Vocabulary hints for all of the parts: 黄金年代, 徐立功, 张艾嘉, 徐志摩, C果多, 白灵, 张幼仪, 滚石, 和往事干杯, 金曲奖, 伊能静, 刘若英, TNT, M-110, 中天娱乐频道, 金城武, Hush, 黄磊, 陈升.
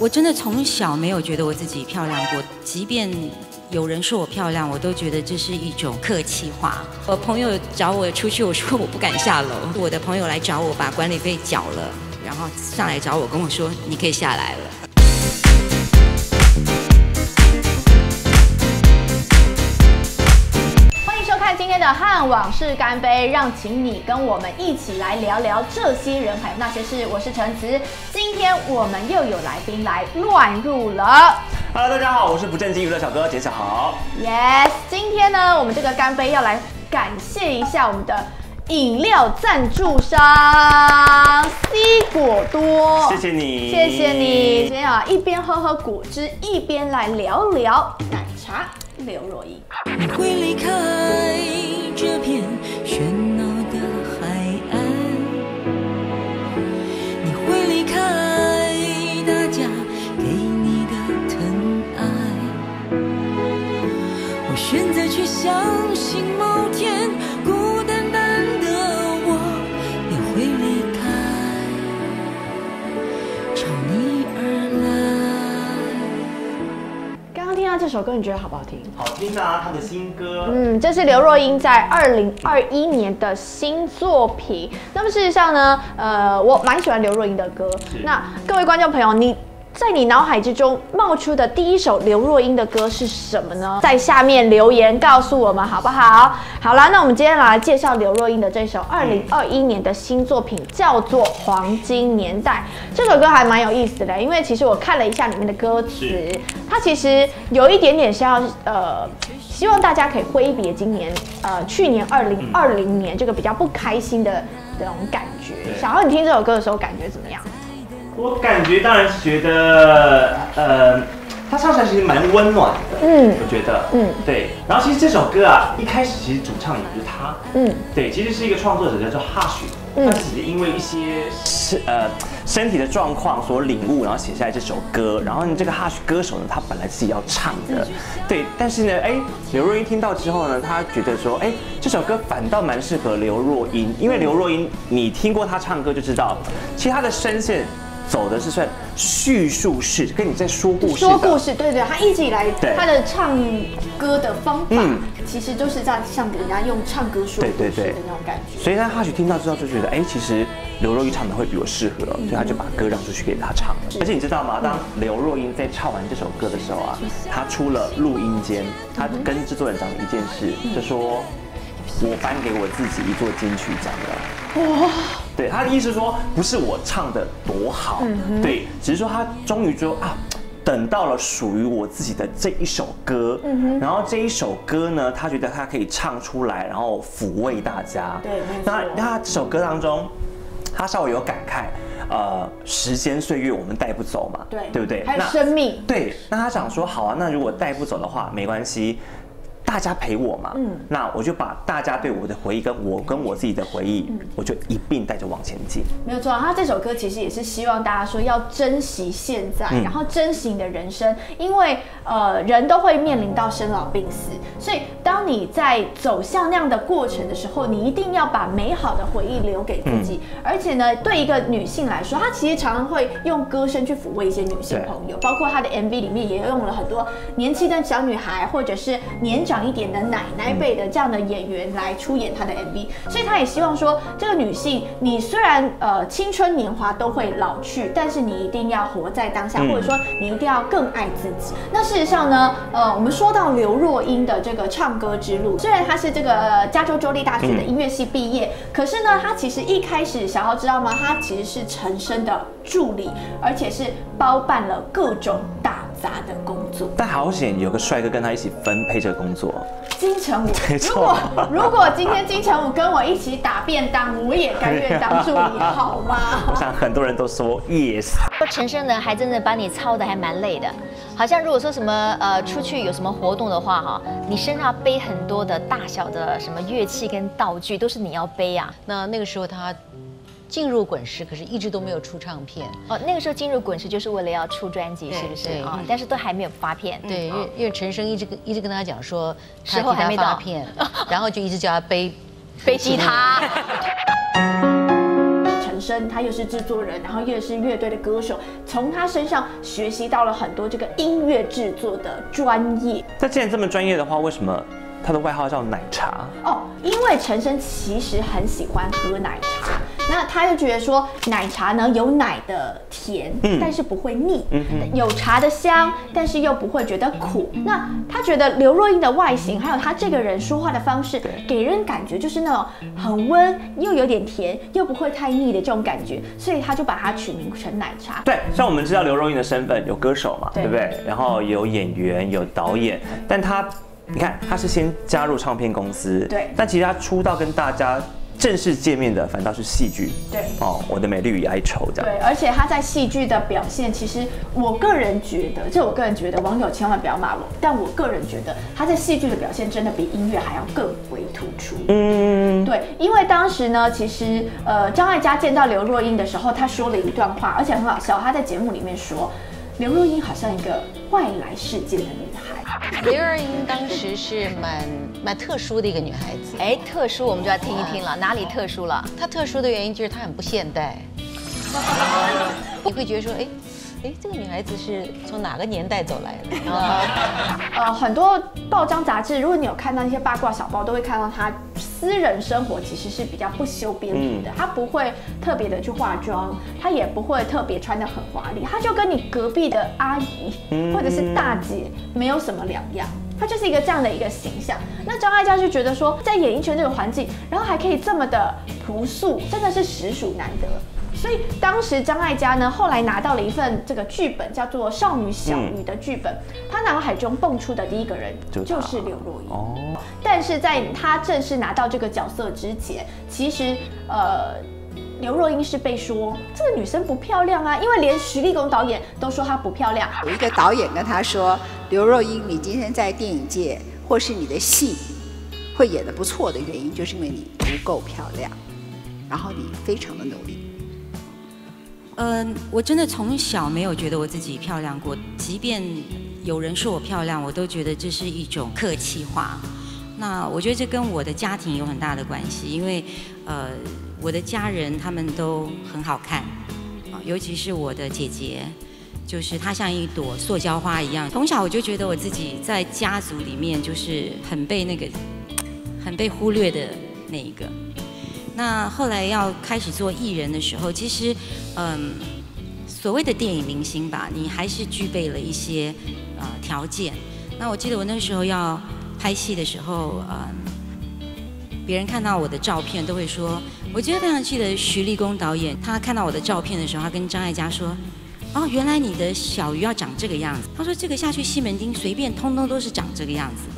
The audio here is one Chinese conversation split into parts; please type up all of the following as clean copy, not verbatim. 我真的从小没有觉得我自己漂亮过，即便有人说我漂亮，我都觉得这是一种客气话。我朋友找我出去，我说我不敢下楼。我的朋友来找我，把管理费缴了，然后上来找我，跟我说你可以下来了。 今天的和往事干杯，让请你跟我们一起来聊聊这些人还有那些事。我是陈慈，今天我们又有来宾来乱入了。Hello， 大家好，我是不正经娱乐小哥简小豪。Yes， 今天呢，我们这个干杯要来感谢一下我们的饮料赞助商 C 果多，谢谢你，谢谢你。今天啊，一边喝喝果汁，一边来聊聊奶茶。 刘若英会离开这片喧闹的海岸，你会离开大家给你的疼爱。我选择去相信某天，孤单单的我也会离开，朝你而来。 听到这首歌，你觉得好不好听？好听啊，他的新歌。嗯，这是刘若英在2021年的新作品。那么事实上呢，我蛮喜欢刘若英的歌。那各位观众朋友，你脑海之中冒出的第一首刘若英的歌是什么呢？在下面留言告诉我们好不好？好啦，那我们今天来介绍刘若英的这首2021年的新作品，叫做《黄金年代》。这首歌还蛮有意思的，因为其实我看了一下里面的歌词。 它其实有一点点是要希望大家可以挥别今年去年2020年这个比较不开心的那种感觉。小豪，你听这首歌的时候感觉怎么样？我感觉当然是觉得它唱起来其实蛮温暖的，我觉得，对。然后其实这首歌啊，一开始其实主唱也不是他，对，其实是一个创作者叫做 Hush， 他只是因为一些身体的状况所领悟，然后写下来这首歌。然后这个 Hush 歌手呢，他本来自己要唱的，对，但是呢，哎，刘若英听到之后呢，他觉得说，哎，这首歌反倒蛮适合刘若英，因为刘若英，你听过她唱歌就知道，其实她的声线。 走的是算叙述式，跟你在说故事。说故事，对对，他一直以来他的唱歌的方法，其实就是在像给人家用唱歌说故事的那种感觉。所以他或许听到之后就觉得，哎，其实刘若英唱的会比我适合，所以他就把歌让出去给他唱了。而且你知道吗？当刘若英在唱完这首歌的时候啊，他出了录音间，他跟制作人讲了一件事，就说。 我颁给我自己一座金曲奖了。哇！对他的意思说，不是我唱的多好，对，只是说他终于说啊，等到了属于我自己的这一首歌。然后这一首歌呢，他觉得他可以唱出来，然后抚慰大家。对，那他这首歌当中，他稍微有感慨，时间岁月我们带不走嘛，对，对不对？还有生命。对，那他想说，好啊，那如果带不走的话，没关系。 大家陪我嘛，那我就把大家对我的回忆跟我自己的回忆，我就一并带着往前进。没有错，他这首歌其实也是希望大家说要珍惜现在，然后珍惜你的人生，因为人都会面临到生老病死，所以当你在走向那样的过程的时候，你一定要把美好的回忆留给自己。而且呢，对一个女性来说，她其实常常会用歌声去抚慰一些女性朋友，包括她的 MV 里面也用了很多年轻的小女孩或者是年长。 一点的奶奶辈的这样的演员来出演她的 MV， 所以她也希望说，这个女性，你虽然青春年华都会老去，但是你一定要活在当下，或者说你一定要更爱自己。那事实上呢，我们说到刘若英的这个唱歌之路，虽然她是这个加州州立大学的音乐系毕业，可是呢，她其实一开始小豪知道吗？她其实是陈升的助理，而且是包办了各种大。 杂的工作，但好险有个帅哥跟他一起分配这个工作。金城武，如果今天金城武跟我一起打便当，我也甘愿当助理，好吗？我想很多人都说 yes。陈升呢，还真的把你操的还蛮累的，好像如果说什么出去有什么活动的话哈，你身上背很多的大小的什么乐器跟道具都是你要背啊。那个时候他。 进入滚石，可是一直都没有出唱片。哦，那个时候进入滚石就是为了要出专辑，是不是啊？但是都还没有发片。对，因为陈升一直跟他讲说，时候还没到，然后就一直叫他背吉他。身，他又是制作人，然后又是乐队的歌手，从他身上学习到了很多这个音乐制作的专业。那既然这么专业的话，为什么他的外号叫奶茶？哦，因为陈升其实很喜欢喝奶茶。 那他就觉得说，奶茶呢有奶的甜，但是不会腻，有茶的香，但是又不会觉得苦。那他觉得刘若英的外形，还有他这个人说话的方式，给人感觉就是那种很温又有点甜又不会太腻的这种感觉，所以他就把它取名成奶茶。对，像我们知道刘若英的身份有歌手嘛， 对不对？然后有演员，有导演，但他，你看他是先加入唱片公司，对，但其实他出道跟大家 正式见面的反倒是戏剧，对哦，我的美丽与哀愁这样。对，而且他在戏剧的表现，其实我个人觉得，网友千万不要骂我，但我个人觉得他在戏剧的表现真的比音乐还要更为突出。嗯，对，因为当时呢，其实张艾嘉见到刘若英的时候，他说了一段话，而且很好笑，他在节目里面说，刘若英好像一个外来世界的女孩。刘若英当时是蛮特殊的一个女孩子，哎，特殊我们就要听一听了，哪里特殊了？她特殊的原因就是她很不现代，你会觉得说，哎，这个女孩子是从哪个年代走来的？很多报章杂志，如果你有看到一些八卦小报，都会看到她私人生活其实是比较不修边幅的，她不会特别的去化妆，她也不会特别穿得很华丽，她就跟你隔壁的阿姨或者是大姐没有什么两样。 他就是一个这样的一个形象。那张艾嘉就觉得说，在演艺圈这个环境，然后还可以这么的朴素，真的是实属难得。所以当时张艾嘉呢，后来拿到了一份这个剧本，叫做《少女小鱼》的剧本。他脑海中蹦出的第一个人就是刘若英。哦。但是在他正式拿到这个角色之前，其实刘若英是被说这个女生不漂亮啊，因为连徐立功导演都说她不漂亮。有一个导演跟她说：“刘若英，你今天在电影界或是你的戏会演得不错的原因，就是因为你不够漂亮，然后你非常的努力。”我真的从小没有觉得我自己漂亮过，即便有人说我漂亮，我都觉得这是一种客气话。那我觉得这跟我的家庭有很大的关系，因为我的家人他们都很好看，尤其是我的姐姐，就是她像一朵塑胶花一样。从小我就觉得我自己在家族里面就是很被忽略的那一个。那后来要开始做艺人的时候，其实所谓的电影明星吧，你还是具备了一些条件。那我记得我那时候要拍戏的时候，别人看到我的照片都会说，我今天非常记得徐立功导演，他看到我的照片的时候，他跟张艾嘉说：“哦，原来你的小鱼要长这个样子。”他说：“这个下去西门町随便通通都是长这个样子的。”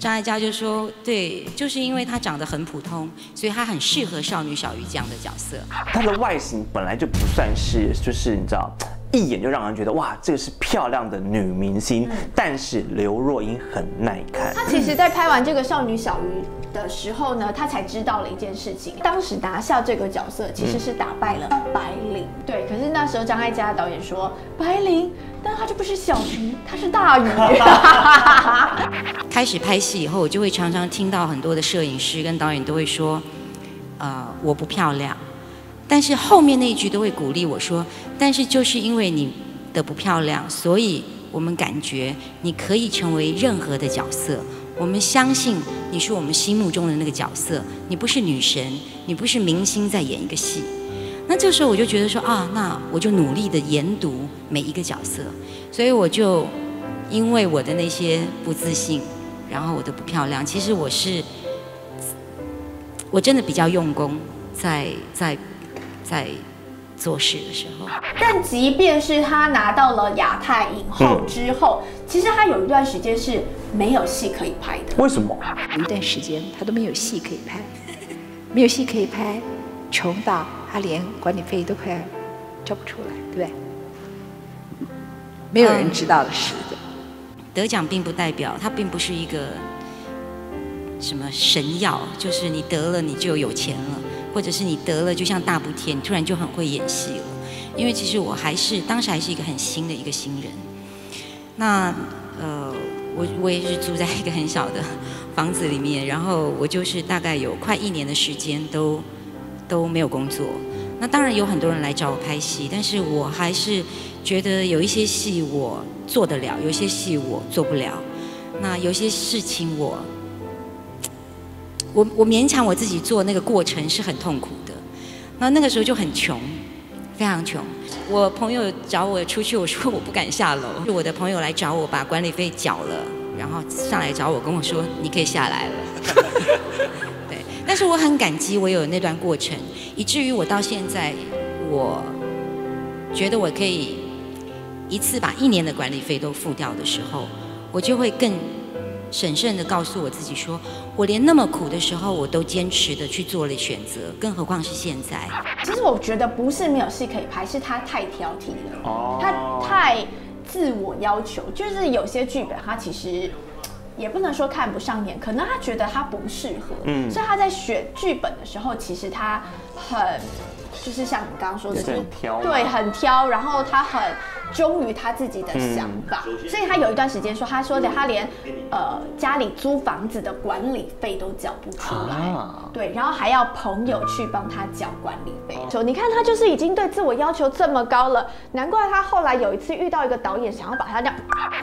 张艾嘉就说：“对，就是因为他长得很普通，所以他很适合少女小鱼这样的角色。”他的外形本来就不算是，就是你知道，一眼就让人觉得哇，这个是漂亮的女明星。但是刘若英很耐看。她其实，在拍完这个少女小鱼 的时候呢，他才知道了一件事情。当时拿下这个角色，其实是打败了白灵。对，可是那时候张艾嘉导演说，白灵，但她就不是小鱼，她是大鱼。开始拍戏以后，我就会常常听到很多的摄影师跟导演都会说，我不漂亮，但是后面那一句都会鼓励我说，但是就是因为你的不漂亮，所以我们感觉你可以成为任何的角色。 我们相信你是我们心目中的那个角色，你不是女神，你不是明星在演一个戏。那这时候我就觉得说啊，那我就努力的研读每一个角色。所以我就因为我的那些不自信，然后我的不漂亮，其实我真的比较用功，在做事的时候。但即便是他拿到了亚太影后之后，其实他有一段时间是 没有戏可以拍的，为什么？有一段时间他都没有戏可以拍，没有戏可以拍，穷到他连管理费都快交不出来，对不对？没有人知道的事的。得奖并不代表它并不是一个什么神药，就是你得了你就有钱了，或者是你得了就像大补贴，你突然就很会演戏了。因为其实我当时还是一个很新的一个新人，那我也是住在一个很小的房子里面，然后我就是大概有快1年的时间都没有工作。那当然有很多人来找我拍戏，但是我还是觉得有一些戏我做得了，有一些戏我做不了。那有些事情我勉强我自己做，那个过程是很痛苦的。那个时候就很穷，非常穷。我朋友找我出去，我说我不敢下楼。我的朋友来找我，把管理费缴了，然后上来找我跟我说：“你可以下来了。”对，但是我很感激我有那段过程，以至于我到现在，我觉得我可以一次把1年的管理费都付掉的时候，我就会更审慎地告诉我自己说，我连那么苦的时候我都坚持地去做了选择，更何况是现在。其实我觉得不是没有戏可以拍，是他太挑剔了，他太自我要求。就是有些剧本他其实也不能说看不上眼，可能他觉得他不适合，所以他在选剧本的时候，其实他很就是像你刚刚说的，很挑，对，很挑，然后他很忠于他自己的想法，所以他有一段时间说，他说的他连家里租房子的管理费都缴不出来，对，然后还要朋友去帮他缴管理费。就你看他就是已经对自我要求这么高了，难怪他后来有一次遇到一个导演想要把他这样。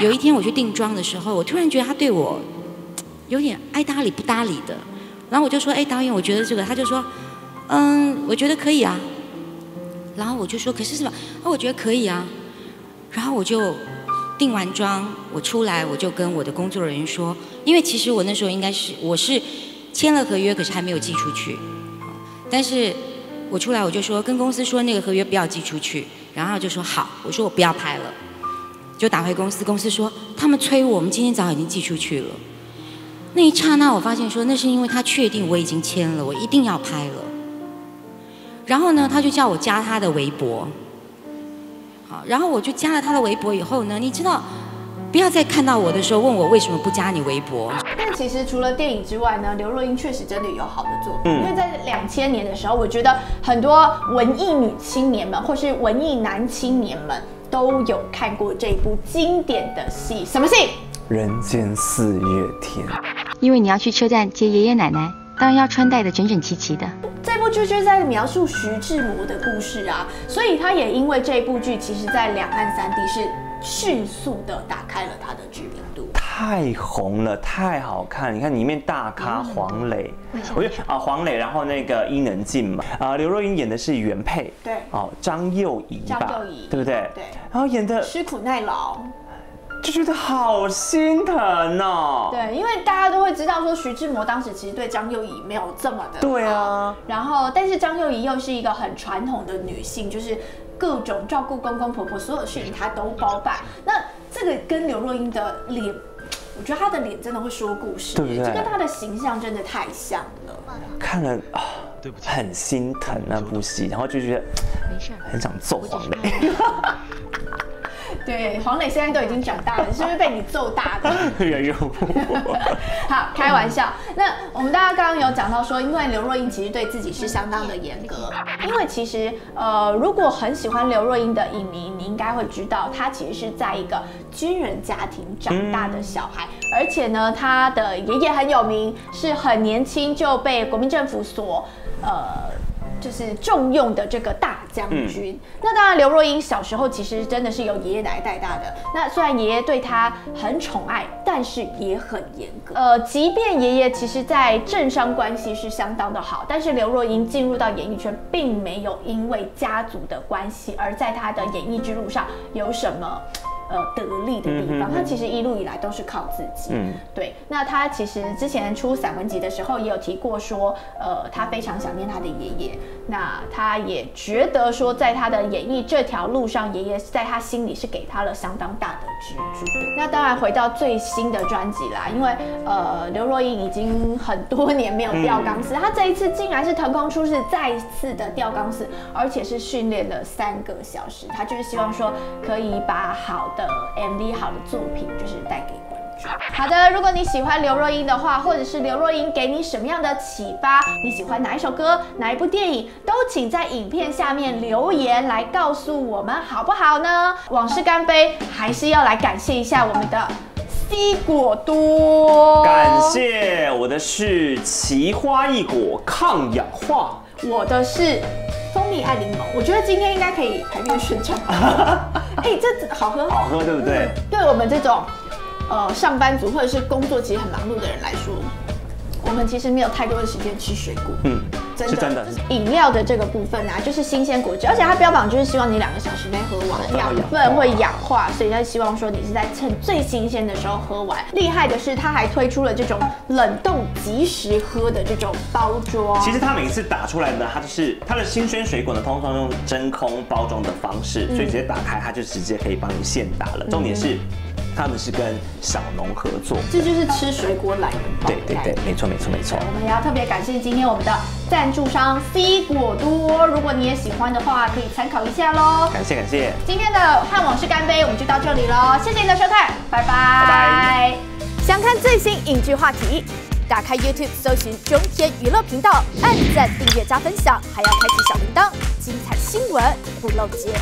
有一天我去定妆的时候，我突然觉得他对我有点爱搭理不搭理的，然后我就说：“哎，导演，我觉得这个。”他就说：“嗯，我觉得可以啊。”然后我就说：“可是什么？”哦，我觉得可以啊。然后我就定完妆，我出来我就跟我的工作人员说，因为其实我那时候应该是我是签了合约，可是还没有寄出去。但是我出来我就说跟公司说那个合约不要寄出去，然后就说好，我说我不要拍了，就打回公司。公司说他们催我们今天早上已经寄出去了。那一刹那我发现说那是因为他确定我已经签了，我一定要拍了。然后呢，他就叫我加他的微博。好，然后我就加了他的微博以后呢，你知道，不要再看到我的时候问我为什么不加你微博。但其实除了电影之外呢，刘若英确实真的有好的作品。因为在2000年的时候，我觉得很多文艺女青年们或是文艺男青年们都有看过这部经典的戏，什么戏？人间四月天。因为你要去车站接爷爷奶奶，当然要穿戴的整整齐齐的。这部剧就是在描述徐志摩的故事啊，所以他也因为这部剧，其实在2岸3地是迅速的打开了他的知名度。太红了，太好看！你看里面大咖黄磊，我觉得啊黄磊，然后那个伊能静嘛，刘若英演的是原配，对，哦张幼仪吧，对不对？对，然后演的吃苦耐劳。就觉得好心疼哦。对，因为大家都会知道说，徐志摩当时其实对张幼仪没有这么的好。对啊。然后，但是张幼仪又是一个很传统的女性，就是各种照顾公公婆婆，所有事情她都包办。那这个跟刘若英的脸，我觉得她的脸真的会说故事，对不对？这跟她的形象真的太像了。看了啊，对不起，很心疼那部戏，然后就觉得没事，很想揍黄磊。对，黄磊现在都已经长大了，是不是被你揍大的？好，开玩笑。那我们大家刚刚有讲到说，因为刘若英其实对自己是相当的严格，因为其实如果很喜欢刘若英的影迷，你应该会知道，她其实是在一个军人家庭长大的小孩，而且呢，她的爷爷很有名，是很年轻就被国民政府所就是重用的这个大将军。那当然，刘若英小时候其实真的是由爷爷奶奶带大的。那虽然爷爷对她很宠爱，但是也很严格。即便爷爷其实在政商关系是相当的好，但是刘若英进入到演艺圈，并没有因为家族的关系而在她的演艺之路上有什么得力的地方，他其实一路以来都是靠自己。对。那他其实之前出散文集的时候也有提过说，他非常想念他的爷爷。那他也觉得说，在他的演艺这条路上，爷爷在他心里是给他了相当大的支柱。那当然回到最新的专辑啦，因为刘若英已经很多年没有吊钢丝，他这一次竟然是腾空出世，再一次的吊钢丝，而且是训练了3个小时。他就是希望说可以把好的 MV 好的作品就是带给观众。好的，如果你喜欢刘若英的话，或者是刘若英给你什么样的启发，你喜欢哪一首歌、哪一部电影，都请在影片下面留言来告诉我们，好不好呢？往事干杯，还是要来感谢一下我们的C果多，感谢。我的是奇花异果抗氧化，我的是蜂蜜爱柠檬，我觉得今天应该可以排面宣传。哎，这好喝，好喝对不对？对我们这种上班族或者是工作其实很忙碌的人来说，我们其实没有太多的时间吃水果。嗯，真的是真的。饮料的这个部分啊，就是新鲜果汁，而且它标榜就是希望你2个小时内喝完，养分会氧化，所以它希望说你是在趁最新鲜的时候喝完。厉害的是，它还推出了这种冷冻即时喝的这种包装。其实它每一次打出来呢，它的新鲜水果呢，通常用真空包装的方式，所以直接打开它就直接可以帮你现打了。重点是。他们是跟小农合作，这就是吃水果懒人包。对对对，没错没错没错。我们也要特别感谢今天我们的赞助商 C 果多，如果你也喜欢的话，可以参考一下喽。感谢感谢。今天的和往事干杯我们就到这里喽，谢谢你的收看，拜拜。拜拜。想看最新影剧话题，打开 YouTube 搜寻中天娱乐频道，按赞、订阅、加分享，还要开启小铃铛，精彩新闻不漏接。